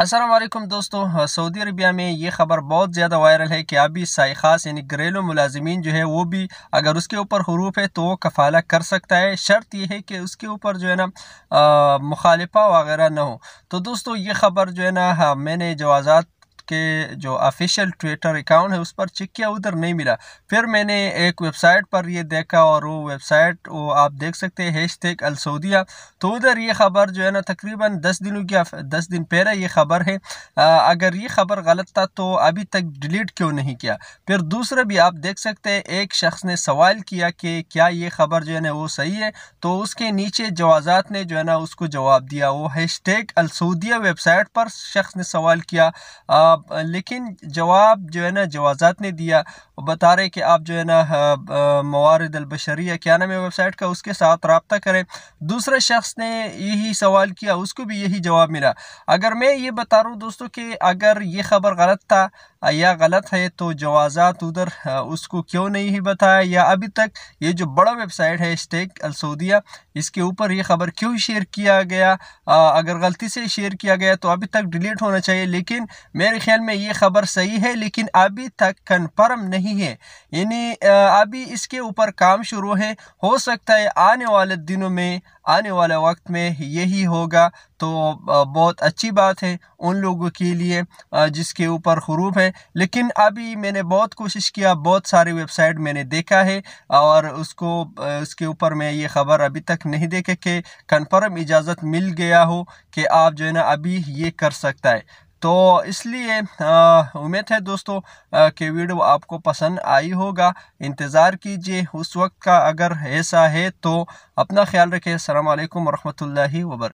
अस्सलाम वालेकुम दोस्तों, सऊदी अरबिया में ये ख़बर बहुत ज़्यादा वायरल है कि अभी साइक़ खास यानी घरेलू मुलाजमीन जो है वो भी अगर उसके ऊपर हुरूफ है तो वो कफ़ाला कर सकता है। शर्त ये है कि उसके ऊपर जो है ना मुखालिफा वगैरह ना हो। तो दोस्तों ये ख़बर जो है ना मैंने जवाज़ात के जो ऑफिशियल ट्विटर अकाउंट है उस पर चेक किया, उधर नहीं मिला। फिर मैंने एक वेबसाइट पर ये देखा और वो वेबसाइट वो आप देख सकते हैं हैशटैग अल सऊदिया, तो उधर ये ख़बर जो है ना तकरीबन 10 दिन पहले ये ख़बर है। अगर ये ख़बर गलत था तो अभी तक डिलीट क्यों नहीं किया। फिर दूसरा भी आप देख सकते हैं, एक शख्स ने सवाल किया कि क्या ये ख़बर जो है ना वो सही है, तो उसके नीचे जवाज़ात ने जो है ना उसको जवाब दिया। वो हैशटैग अल सऊदिया वेबसाइट पर शख्स ने सवाल किया, लेकिन जवाब जो है ना जवाज़ात ने दिया। बता रहे कि आप जो है ना मवारिद अलबशरिया क्या नाम है वेबसाइट का, उसके साथ रब्ता करें। दूसरे शख्स ने यही सवाल किया, उसको भी यही जवाब मिला। अगर मैं ये बता रहा हूँ दोस्तों कि अगर ये ख़बर गलत था या गलत है तो जवाज़ात उधर उसको क्यों नहीं बताया, या अभी तक ये जो बड़ा वेबसाइट है स्टेक अल सऊदिया इसके ऊपर ये ख़बर क्यों शेयर किया गया। अगर गलती से शेयर किया गया तो अभी तक डिलीट होना चाहिए। लेकिन मेरे ख्याल में ये ख़बर सही है लेकिन अभी तक कन्फर्म नहीं है, यानी अभी इसके ऊपर काम शुरू है। हो सकता है आने वाले दिनों में, आने वाले वक्त में यही होगा, तो बहुत अच्छी बात है उन लोगों के लिए जिसके ऊपर हुरूफ है। लेकिन अभी मैंने बहुत कोशिश किया, बहुत सारी वेबसाइट मैंने देखा है और उसको उसके ऊपर मैं ये ख़बर अभी तक नहीं देखा कि कन्फर्म इजाज़त मिल गया हो कि आप जो है ना अभी ये कर सकता है। तो इसलिए उम्मीद है दोस्तों कि वीडियो आपको पसंद आई होगा। इंतज़ार कीजिए उस वक्त का, अगर ऐसा है तो। अपना ख्याल रखें। अस्सलाम वालेकुम वरहमतुल्लाहि वबरकातुहू।